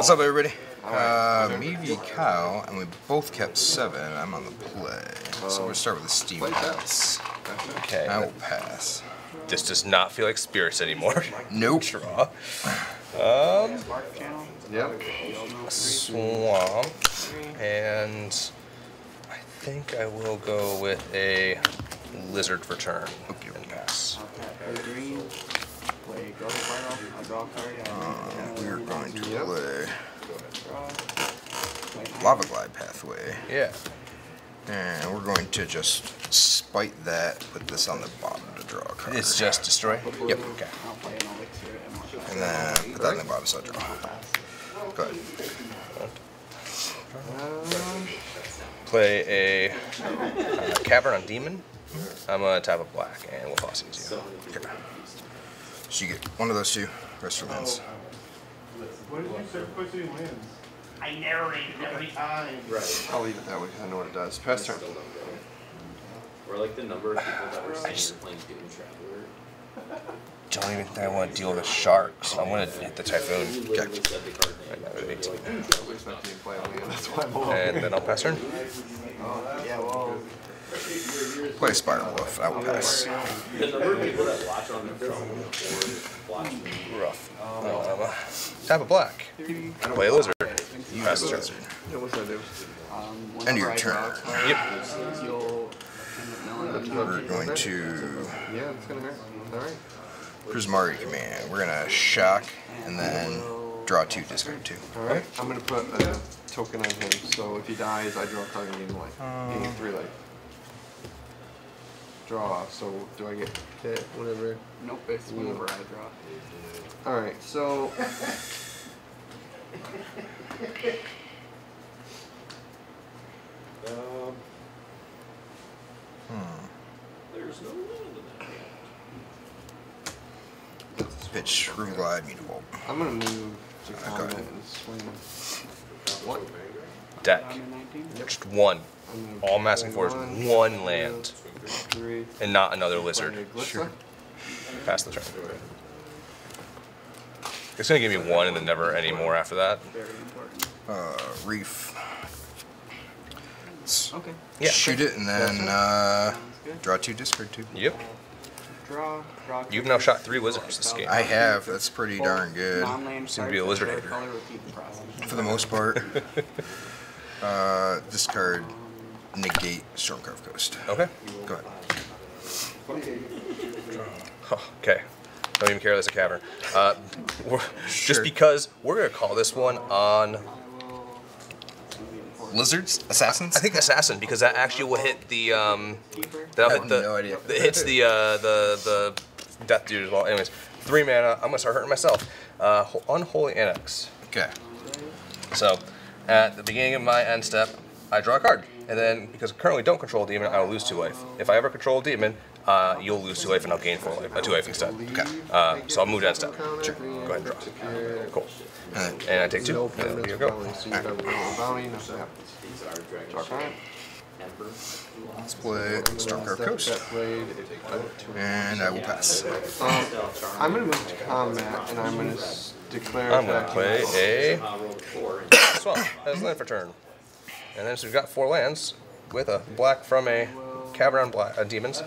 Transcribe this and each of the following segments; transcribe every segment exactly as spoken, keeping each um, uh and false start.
What's up, everybody? Uh, me v Kyle, and we both kept seven. I'm on the play, so we'll start with the steam pass. Okay, I will pass. This does not feel like spirits anymore. Nope. Draw. Um. Yep. Swamp, and I think I will go with a lizard for turn. Okay. And pass. Play Grow Spiral, I draw a card. Uh, we're going to play Lava Glide Pathway. Yeah. And we're going to just spite that, put this on the bottom to draw a card. It's just destroy? Yep. Okay. And then put that on the bottom so I draw. Go ahead. Um, play a uh, Cavern of Demon. I'm going to tap a black and we'll Thought Seize you. Okay. So you get one of those two, rest for lands. What did you say for two lands? I narrate it every time. Right. I'll leave it that way because I know what it does. Pass turn. Or like the number of people that were saying playing Doom Traveler. Don't even think I want to deal with a shark, so I'm going to hit the Typhoon. Okay. Right now we're eighteen. And then I'll pass turn. Yeah, well. Play Spiral Wolf, I will pass. The number of people that watch on their phone or watch me. Rough. Uh, tap a black. Play a lizard. You pass a lizard. End your turn. Yep. We're going to... Yeah, it's going to hurt. Alright. Prismari Command. We're going to shock and then draw two, discard two. Alright, I'm going to put a token on him, so if he dies, I draw a card and gain one life. Um, gain three life. Draw, so do I get hit, whatever? Nope, it's whenever I draw. Alright, so... um, hmm. There's no land in that. Pitch, Room Glide, Mutavault. I'm gonna move to right, combat go and swing. What? Deck. Just one. All I'm asking for is one land. Three. And not another lizard. Sure. Pass the turn. It's gonna give me one and then never any more after that. Uh, reef. Okay. Yeah. Shoot it and then uh, draw two, discard two. Yep. Draw, draw You've now shot three lizards this game. I have. That's pretty darn good. Seem to be a lizard hater. For the most part. uh, discard. Negate Stormcurve Coast. Okay. Go ahead. Oh, okay. Don't even care that's a cavern. Uh, we're, sure. Just because we're going to call this one on... Lizards? Assassins? I think Assassin, because that actually will hit the... Um, that'll I hit have the, no idea. It hits the, uh, the, the death dude as well. Anyways, three mana. I'm going to start hurting myself. Uh, Unholy Annex. Okay. So, at the beginning of my end step, I draw a card. And then, because I currently don't control a demon, I will lose two life. If I ever control a demon, uh, you'll lose two life and I'll gain four life, uh, two life instead. Okay. Uh, so I'll move down step. Sure. Go ahead and draw. Cool. And, and I take two. No and here we go. Right. Let's play Stormcurve Coast. And I will pass. Um, I'm going to move to combat, and I'm going to declare. I'm going to play a swamp as land for turn. And then so we've got four lands with a black from a Cavern on black, uh, Demons.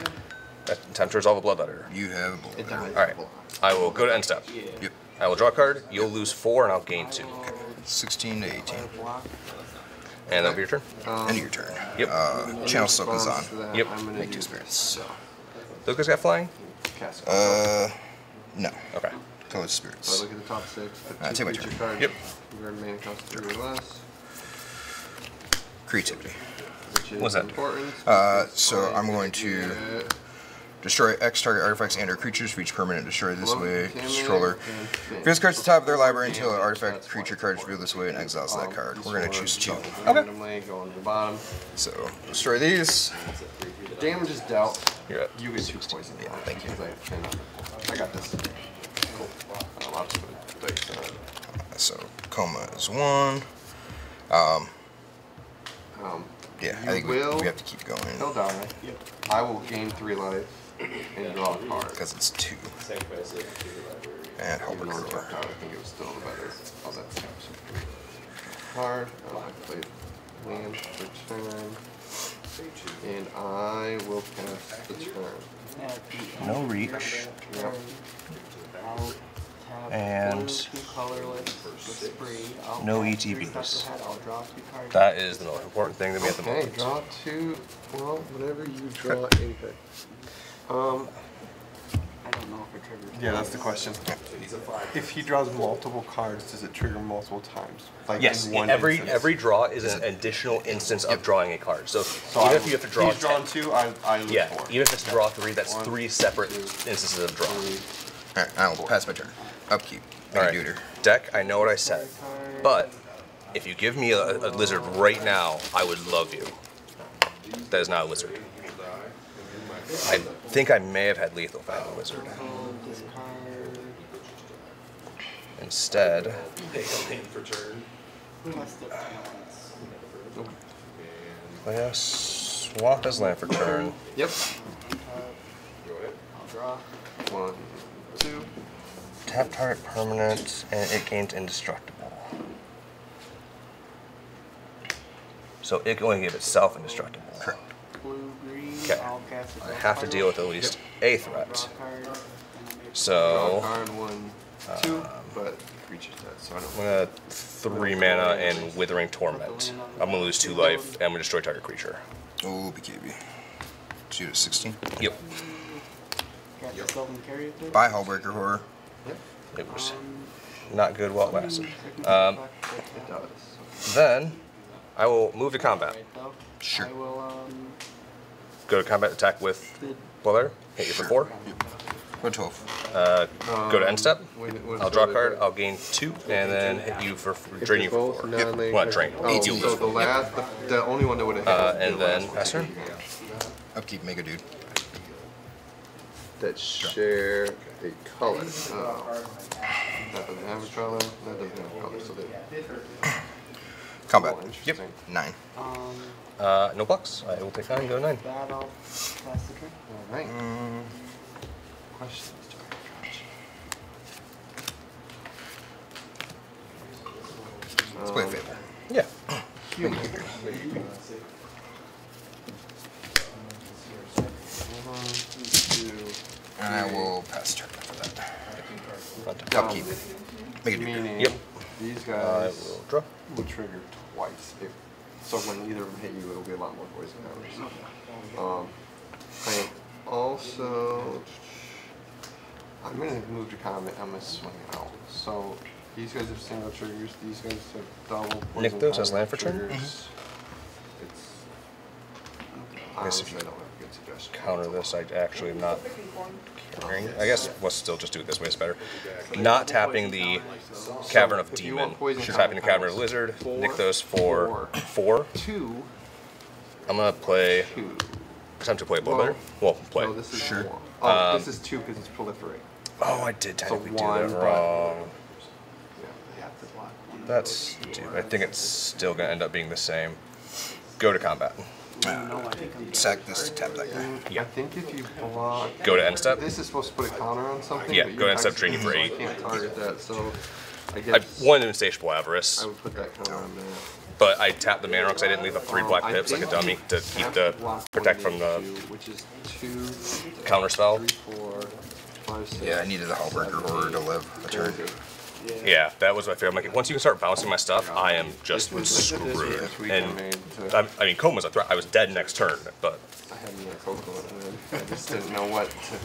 That's time to resolve a Bloodletter. You have a Bloodletter. Alright. I will go to end step. Yep. I will draw a card. You'll lose four and I'll gain two. Okay. sixteen to eighteen. And that'll be your turn? Um, End of your turn. Yep. Uh, channel Soak is on. Yep. Make two spirits. So. Those guys got flying? Uh, no. Okay. Colored spirits. So I look at the top six. Alright, take my turn. Cards. Yep. We're going to main cost three or less. Creativity. What's that? Uh, so I'm going to destroy X target artifacts and or creatures for each permanent destroyed this way. Controller. Reveals cards at the top of their library until an artifact creature card is revealed this way and exiles that card. We're going to choose two. Okay. So destroy these. Damage is dealt. You're up. You get two poison. Yeah, thank you. I got this. Cool. So Coma is one. Um. Um, yeah, I think we, we have to keep going. He'll die. Yep. I will gain three life and draw a card. Because it's two. And Halberd Roar. I think it was still better. Oh, that's absolutely. card. I'll activate land for turn. And I will pass the turn. No reach. Yep. And no E T Bs. That is the most important thing to me at the moment. Okay, draw two. Well, whenever you draw anything. Um, I don't know if it triggers. Yeah, that's the question. If he draws multiple cards, does it trigger multiple times? Like yes, in one every instance? Every draw is an additional instance of drawing a card. So, so even I, if you have to draw, he's drawn two. I, I look yeah, four. Even if it's draw three, that's one, three separate two, instances of draw. All right, I'll pass my turn. Upkeep. All right, deck. I know what I said, but if you give me a, a lizard right now, I would love you. That is not a lizard. I think I may have had lethal find a lizard. Instead, I have swapped as land for turn. Yep. I'll draw one, two. Tap target permanent, and it gains indestructible. So it can only give itself indestructible. Correct. Okay. I have to deal with at least a threat. So um, I'm gonna three mana and Withering Torment. I'm gonna lose two life, and I'm gonna destroy target creature. Oh, B K B. Shoot at sixteen. Yep. Yep. Bye, Hallbreaker Horror. Yep. It was not good while it lasted. Um, then I will move to combat. Sure. Go to combat attack with Bloodletter. Hit you for four. Go to twelve. Uh, go to end step. I'll draw a card. I'll gain two, and then hit you for drain you for four. Yep. Well, drain. Oh, so the last, the, the only one that would have. Uh, and then Esther. Upkeep, mega dude. That share a color. Oh. That doesn't have a color. That doesn't have a color. So they combat. Oh, yep. Nine. Um, uh, no blocks. I will take nine. Go to nine. Battle. All right. Mm. Questions. Let's play a favor. Yeah. Human. And I will pass turn for that. Um, Upkeep. Make it do. Yep. These guys uh, will, draw. will trigger twice. If, so when either of them hit you, it'll be a lot more poison damage. Um, I am also. I'm going to move to combat. I'm going to swing out. So these guys have single triggers. These guys have double poison. Nykthos has land for triggers. Mm -hmm. It's. Okay. I guess if you don't. Counter this, I actually am not caring. I guess we'll still just do it this way, it's better. Not tapping the Cavern of Demon, just tapping the Cavern of Lizard, Nykthos for four. Two. I'm gonna play, attempt to play Bloodletter. Well, play. No, this is sure. Four. Oh, um, this is two because it's proliferate. Oh, I did technically so one, do that wrong. That's, dude, I think it's still gonna end up being the same. Go to combat. Uh, sack this to tap that guy. Yeah. I think if you block. Go to end step. This is supposed to put a counter on something. Yeah, go to end step, drain you for eight. I can't target that, so I guess. I wanted Insatiable Avarice. I would put that counter on there. But I tapped the mana because I didn't leave the three black pips like a dummy to keep the. Protect from the. Which is two. Counter spell. Yeah, I needed the Hallbreaker Horror to live a turn. Yeah, that was my fear. I'm like, once you can start bouncing my stuff, I am just screwed. And I, I mean, Coma's a threat. I was dead next turn, but. I had me a Coco, and I just didn't know what to.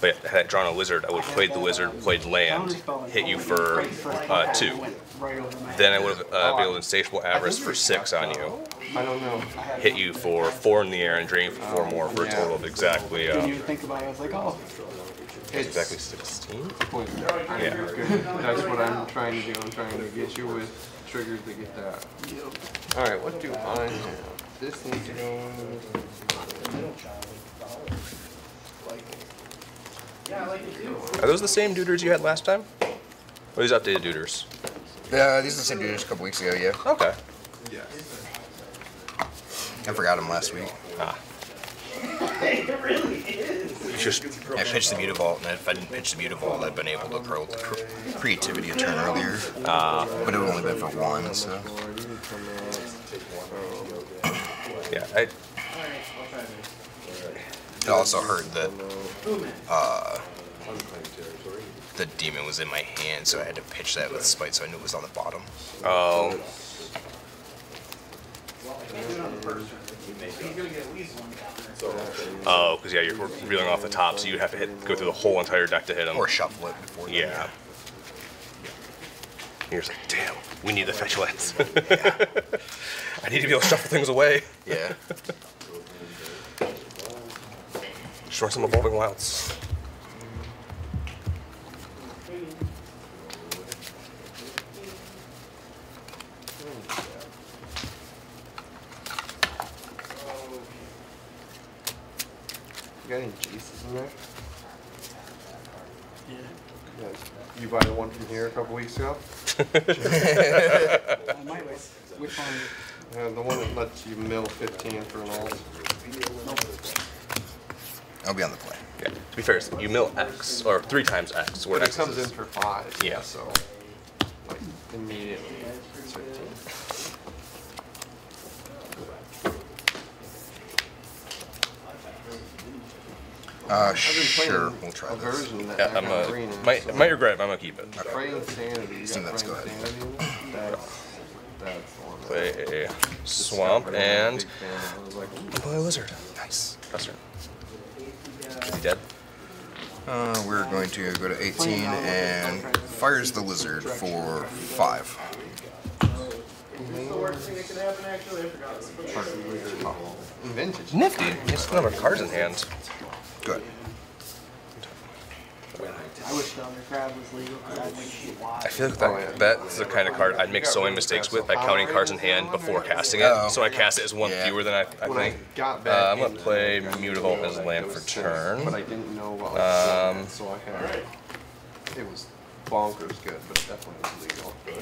But yeah, had I drawn a lizard, I would have played the lizard, played land, hit you for uh, two. Then I would have uh, been able to Insatiable Avarice for six on you. I don't know. Hit you for four in the air and drain you for four more for a total of exactly. Uh, It's exactly sixteen? Yeah. That's what I'm trying to do. I'm trying to get you with triggers to get that. Alright, what do I have? This needs to go in. Are those the same duders you had last time? Or these updated duders? Yeah, these are the same duders a couple weeks ago, yeah. Okay. I forgot them last week. Ah. It really is. It's just I pitched the Mutavault, and if I didn't pitch the Mutavault, I'd been able to grow the creativity a turn earlier. Uh, but it would only been for one, so. Yeah, I. It also hurt that uh, the demon was in my hand, so I had to pitch that with spite, so I knew it was on the bottom. Oh. Oh, because yeah, you're reeling off the top, so you'd have to hit, go through the whole entire deck to hit them. Or shuffle it before. Yeah. Them, yeah. You're just like, damn, we need the fetch lands. Yeah. I need to be able to shuffle things away. Yeah. Destroy some Evolving Wilds. You got any Jaces in there? Yeah. Yeah. You buy the one from here a couple weeks ago? I might. Which one? Uh, the one that lets you mill fifteen for an alt. I'll be on the play. Yeah. To be fair, you mill X, or three times X. But it comes in for five. Yeah. So, like, immediately. Uh, sure, we'll try this. Yeah, I'm a, green, might, so might regret it, but I'm going to keep it. Fraying Sanity. So let's go ahead. That's, that's one play that a Swamp and play a Lizard. Nice. Custer. Is he dead? Uh, we're going to go to eighteen and fires the Lizard for five. Vintage. Nifty. He's got another cards in hand. Good. I wish the undercrab was legal. I feel like that, that's the kind of card I'd make so many mistakes with, like counting cards in hand before casting it. So I cast it as one yeah. fewer than I, I think. Uh, I'm going to play Mutavault as land for turn. But I didn't know what I was doing, so I had it. It was bonkers good, but it definitely was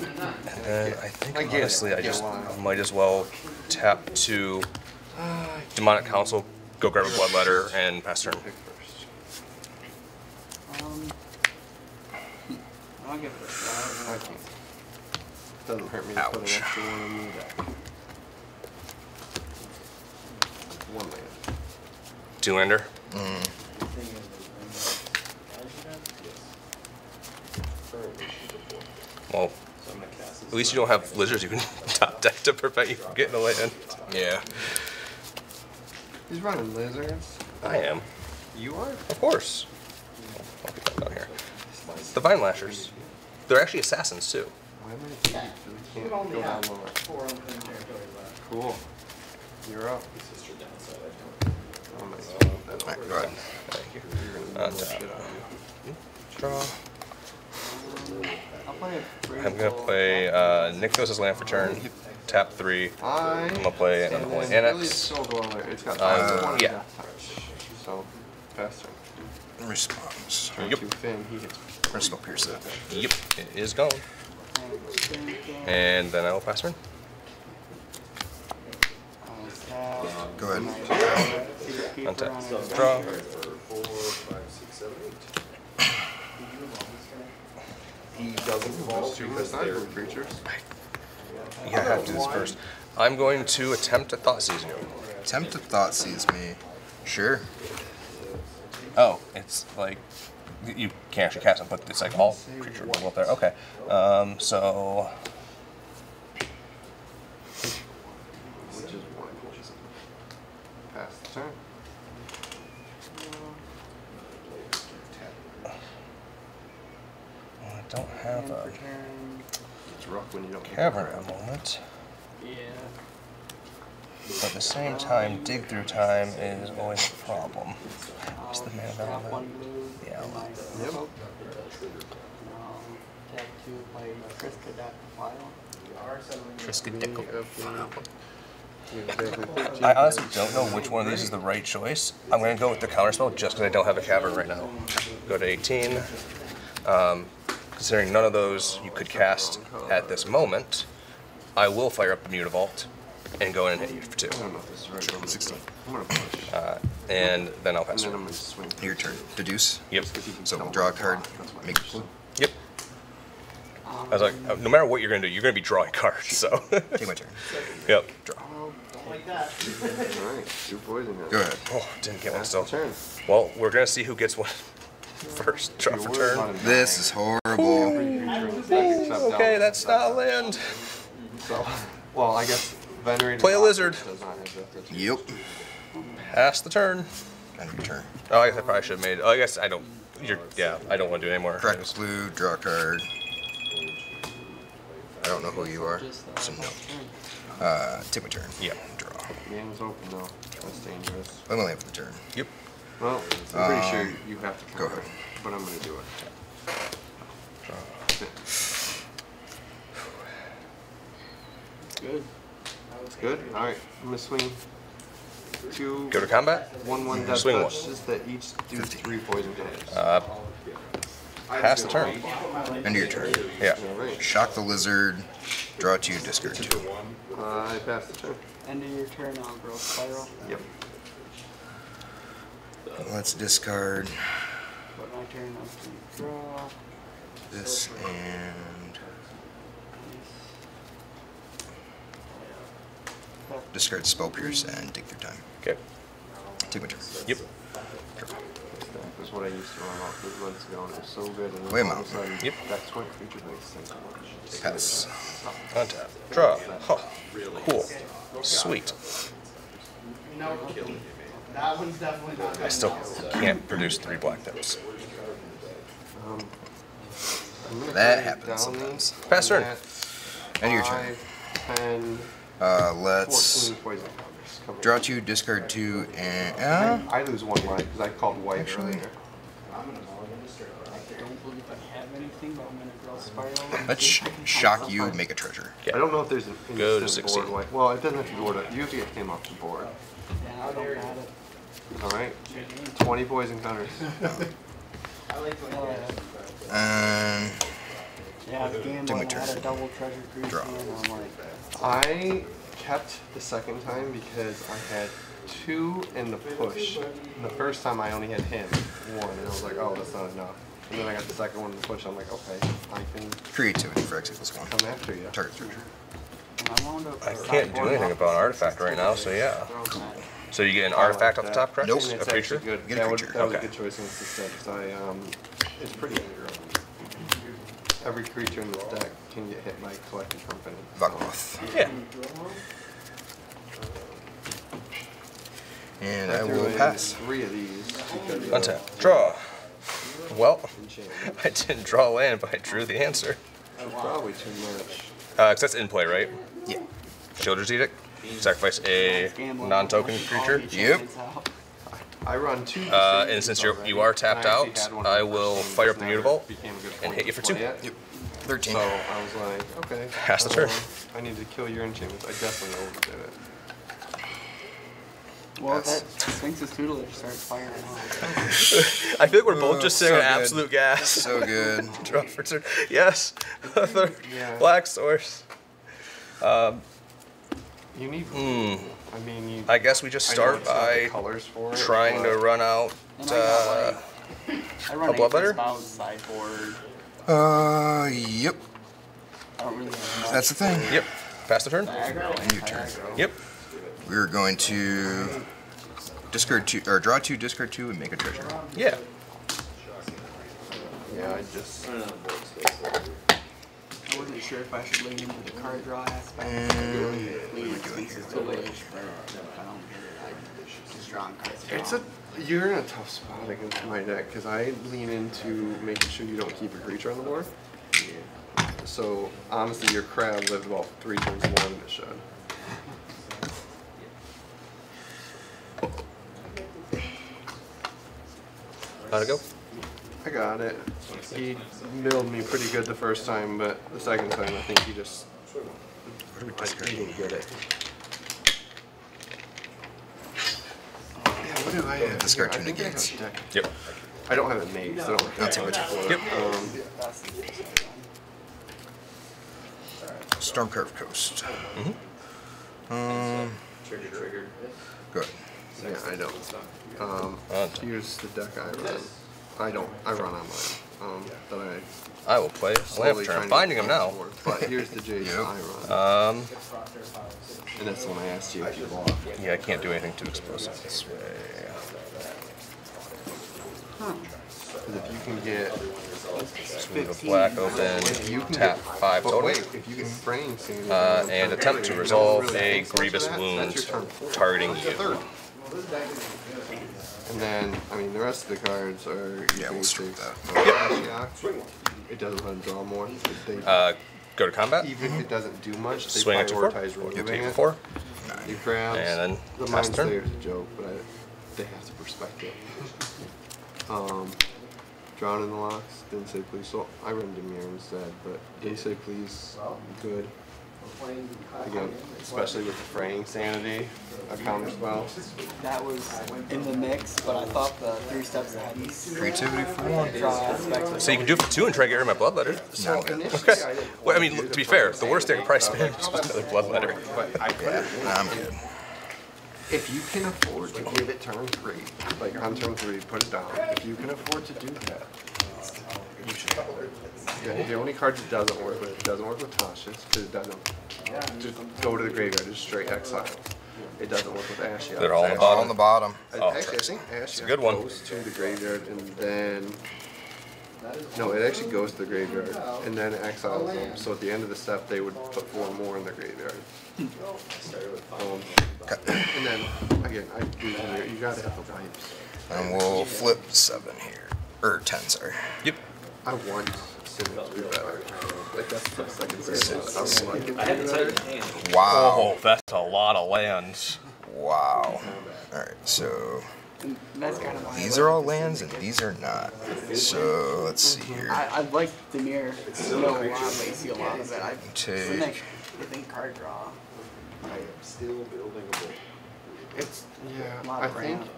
legal. And then I think, honestly, I just might as well tap to Demonic Council. Go grab a Bloodletter and pass turn. Um, I'll give it a shot. Okay. Doesn't hurt me to put an extra one in the deck. One land. Two lander? Mm. Well, at least you don't have Lizards you can top deck to prevent you from getting a land. Yeah. He's running Lizards. I am. You are? Of course. I'll get that down here. The Vine Lashers. They're actually assassins, too. Cool. You're up. Alright, go ahead. Thank you. Uh, draw. I'm going to play uh, Nykthos' land for turn. Tap three. I'm gonna play another one. Annex. It's got uh, yeah. So faster. Response. Yep. Spell Pierce. Yep. It is gone. And then I will pass turn. Go ahead. Untap. Draw. He doesn't involve two different creatures. You gotta have to do this first. I'm going to attempt to Thought Seize you. Attempt to Thought Seize me. Sure. Oh, it's like, you can't actually cast them, but it's like all creature will up there. Okay. Um, so. Which is one. Pass the turn. I don't have a. Rock when you don't Cavern of Demon. Yeah. But at the same time, Dig Through Time is always a problem. What's the mana value? Yeah. Yep. Triskaidekaphile. I honestly don't know which one of these is the right choice. I'm going to go with the counterspell just because I don't have a cavern right now. Go to eighteen. Um, Considering none of those you could cast at this moment, I will fire up the Mutavault, and go in and hit you for two. I don't know if this is right. Sure. sixteen. I'm gonna push. Uh, and then I'll pass. And then I'm gonna swing. Your turn. Deduce. Yep. So we'll draw a card. Make a clue. Yep. I was like, oh, no matter what you're gonna do, you're gonna be drawing cards. So take my turn. Yep. Draw. Like that. All right, two poison. Go ahead. Oh, didn't get one still. Well, we're gonna see who gets one first. Draw for turn. This is horrible. Ooh, okay, that's not land. So, well, I guess Venerate. Play a lizard. Yep. Pass the turn. End of turn. Oh, I guess I probably should have made. Oh, I guess I don't. You're, yeah, I don't want to do any more. Correct. Blue. Draw a card. I don't know who you are. So no. Uh, take my turn. Yeah. Draw. Game's open though. That's dangerous. I'm only up for the turn. Yep. Well, I'm pretty um, sure you have to go ahead. But I'm gonna do it. Draw. Good. That was good. All right. I'm gonna swing. Two. Go to combat. One one. Death swing touch, one. Just that each do fifteen. Three poison damage. Uh. Pass the turn. End of your turn. Yeah. Shock the lizard. Draw two, discard two. Uh, I pass the turn. End of your turn on Grow Spiral. Yep. Let's discard. Put my turn up to draw. This and discard Spell Pierce and Dig Through Time. Okay. Take my turn. Yep. Draw. That's what I used to run off. These ones going are so good. And wait a minute. Yep. That's what creature makes sense. Pass. Untap. Draw. Huh. Cool. Sweet. No. That one's definitely not. I still can't produce three black devils. Um, that happens sometimes. Pass turn. End your turn. ten, uh, let's. Draw two, discard two, and uh, I, I lose one life because I called white actually. Earlier. I don't believe I have anything, but I'm gonna Grow Spiral. Let's sh shock you, make a treasure. Yeah. I don't know if there's an instant board white. Well, it doesn't have to be board up. You have to get him off the board. Yeah, I don't got it. All right, twenty poison counters. I like the um. Yeah, the game one had a double treasure creature. Draw. I. Kept the second time because I had two in the push. And the first time I only had him one, and I was like, oh, that's not enough. And then I got the second one in the push. I'm like, okay, I can. Creativity for X equals one. Come after you. Target creature. I can't do anything about an artifact right now, so yeah. So you get an artifact off the top, correct? Nope. A creature. Good. Get a creature. That was a good choice against this deck. So I, um, it's pretty early. Every creature in this deck can get hit by Collective Company. Vagoth. Yeah. And I, I will pass. Three of these. Untap. Draw. Well, I didn't draw land, but I drew the answer. That's probably too much. Uh, because that's in play, right? Yeah. Children's Edict. Sacrifice a non-token creature. Yep. I run two. Uh, and since you're, you are tapped out, I will fire up the Mutavault and hit you for two. Yep. thirteen. So I was like, okay. Pass the turn. I need to kill your enchantments. I definitely overdid it. Well, that Sphinx's tutelage starts firing off. I feel like we're both just sitting at absolute gas. So good. Draw for turn. Yes. Third. Black source. Um. You need. Mm. I mean, you, I guess we just start by it, trying to run out uh, I run a Bloodletter. Uh, yep. I don't really know. That's the thing. Yep. Pass the turn. And your turn. Yep. We're going to discard two or draw two, discard two, and make a treasure. Yeah. Yeah, I just. I wasn't sure if I should lean into the card draw aspect. And it's a you're in a tough spot against my deck because I lean into making sure you don't keep a creature on the board. Yeah. So honestly, your crab lived about three times more than it should. How'd it go? I got it. He milled me pretty good the first time, but the second time I think he just what are we discarding? I didn't get it. Yeah, what do I have? Discard two negates. Yep. I don't have it made, so I don't have it. Yep. Um, Stormcurve Coast. Mm-hmm. Um, trigger, trigger. Good. Yeah, I know. Um, use the deck I run. I don't. I run online. Um, but I. I will play slam turn. I'm finding him now. Forward, but here's the Jade I run. Um, and that's when I asked you if you lost. Yeah, I can't do anything too explosive this way. Hmm. If you can get sweep of black open, tap five total, uh, and attempt to resolve a Grievous Wound targeting you. And then, I mean, the rest of the cards are... Yeah, we'll screw that. It doesn't let them draw more. Uh, go to combat. Even if it doesn't do much, they prioritize removing it. Four. You grab... And then pass turn. The Mind Slayer's a joke, but I, they have to respect it. Um... Drown in the Locks, didn't say please, so I ran Dimir instead, but they say please, good. Again, especially with the Fraying Sanity, a counter spell. That was in the mix, but I thought the three steps that had creativity for one. So you can do it for two and try to get rid of my Bloodletter? No. Okay. Well, I mean, to be fair, the worst thing I probably spent was another Bloodletter. Yeah, I'm good. If you can afford to give it turn three, like on turn three, put it down. If you can afford to do that, you should. Yeah, the only card that doesn't work with it doesn't work with Tasha's, because it doesn't. Just go to the graveyard, just straight exile. It doesn't work with Ashiok. They're all on the bottom. On the bottom. Oh. Actually, I think Ashiok goes to the graveyard and then. No, it actually goes to the graveyard and then exiles them. So at the end of the step, they would put four more in the graveyard. um, and then again, I do here. You gotta have the vibes. And we'll flip seven here, or ten, sorry. Yep. I won. Like that's the second grade. Wow, that's a lot of lands. Wow. All right, so. That's kind of these are all lands and these are not. So let's see here. I, I like Dimir. You know, a lot of lazy, a lot of it. I take. I think card draw. I am still building a board. It's yeah. A lot of I brand. think.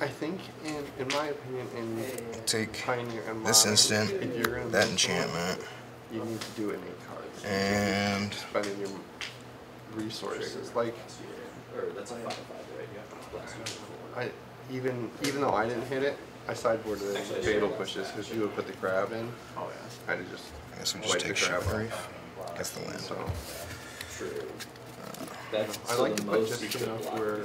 I think in in my opinion in take Pioneer and this instant in that enchantment. You need to do it in eight cards. And spending your resources like. Or that's a five five right? Yeah. I, even even though I didn't hit it, I sideboarded it in Fatal Pushes because you would put the grab in. Oh yeah. I'd just. I guess we just take the grab off. That's the land. So. Uh, That's I like to put just enough where you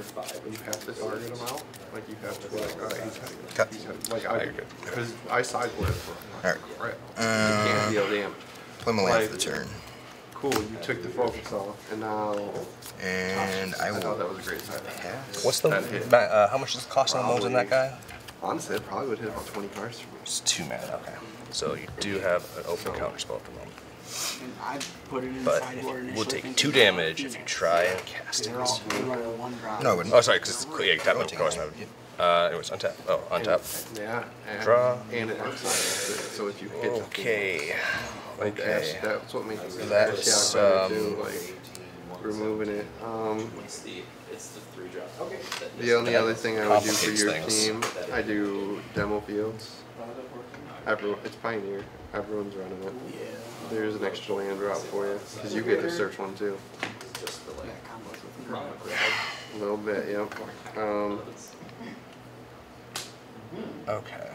have to target them out. Like you have to be like, oh, he's heavy. Cut. He's heavy. Like I, because I sideboarded for him. All right. You can't deal damage. Play my land for the turn. Cool, you took the focus off, and now... And I will... I thought that was a great side. What's the... Uh, how much does it cost on those in that guy? Honestly, it probably would hit about twenty cards for me. It's too mad, okay. So you do have an open counter spell at the moment. And I put it in the sideboard initially. We'll take two damage if you try and cast it. No, I wouldn't. Oh, sorry, because it's... Yeah, you tap it. Of course, I would. Uh, anyways, untap. Oh, untap. Yeah. And draw. And it outside. So if you hit... Okay. Like okay. That's what makes it that's um, do, like removing it. Um, the only other thing I would do for your team, I do demo fields. Everyone, it's Pioneer. Everyone's running it. There's an extra land drop for you because you get to search one too. A little bit, yep. Um, okay.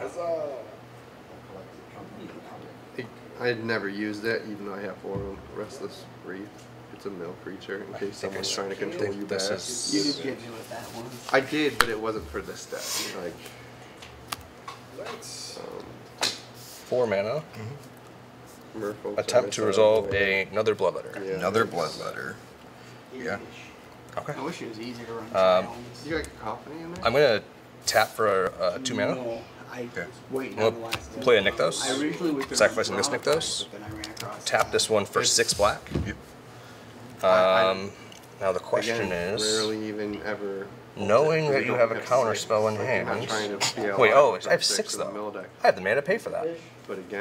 I had never used that, even though I have four of them. Restless Wreath. It's a mill creature in case someone's trying to control you back. Is... You did get me with that one. I did, but it wasn't for this deck. Like, um, four mana. Mm-hmm. Attempt to resolve a, another Bloodletter. Yeah, another Bloodletter. Yeah. Okay. I wish it was easier to run. Um, you got Company in there? I'm going to tap for a, a two mana. No. I okay. Wait, we'll play a Nykthos, sacrificing this Nykthos, tap this one for six black. Yep. Um, now the question Again, is, rarely even ever knowing that you have a counter spell in hand, wait, oh, I have six though. I have the mana to pay for that.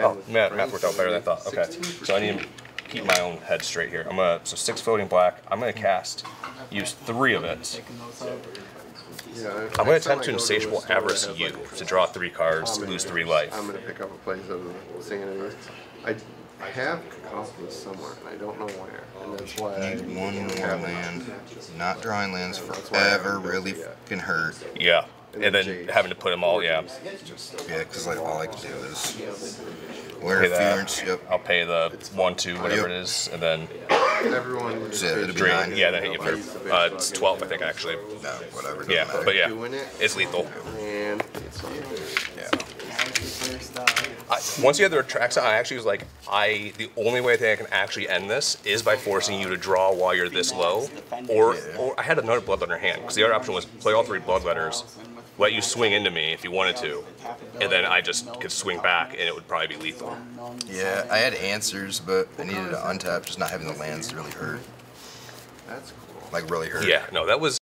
Oh, math worked out better than I thought. Okay, so I need to keep my own head straight here. I'm gonna so six floating black. I'm gonna cast, use three of it. Yeah, I'm going to attempt to Insatiable Avarice you to draw three cards, lose three life. I'm going to pick up a place of sanity. I I have Cacophonous somewhere, and I don't know where. And that's why I need one more land. Not drawing lands forever really can hurt. Yeah. And, and then Jade. having to put them all, yeah. Yeah, because like all I can do is wear interference. Yep. I'll pay the one, two, whatever yep. it is, and then everyone. So it'll be nine. Yeah, then hit you for uh, it's twelve, I think actually. No, whatever. Yeah, matter. but yeah, it's lethal. And it's yeah. I, once you have the retract sign, I actually was like, I the only way I think I can actually end this is by forcing you to draw while you're this low, or or I had another Bloodletter hand because the other option was play all three Bloodletters. Let you swing into me if you wanted to, and then I just could swing back, and it would probably be lethal. Yeah, I had answers, but I needed to untap. Just not having the lands really hurt. That's cool. Like really hurt. Yeah, no, that was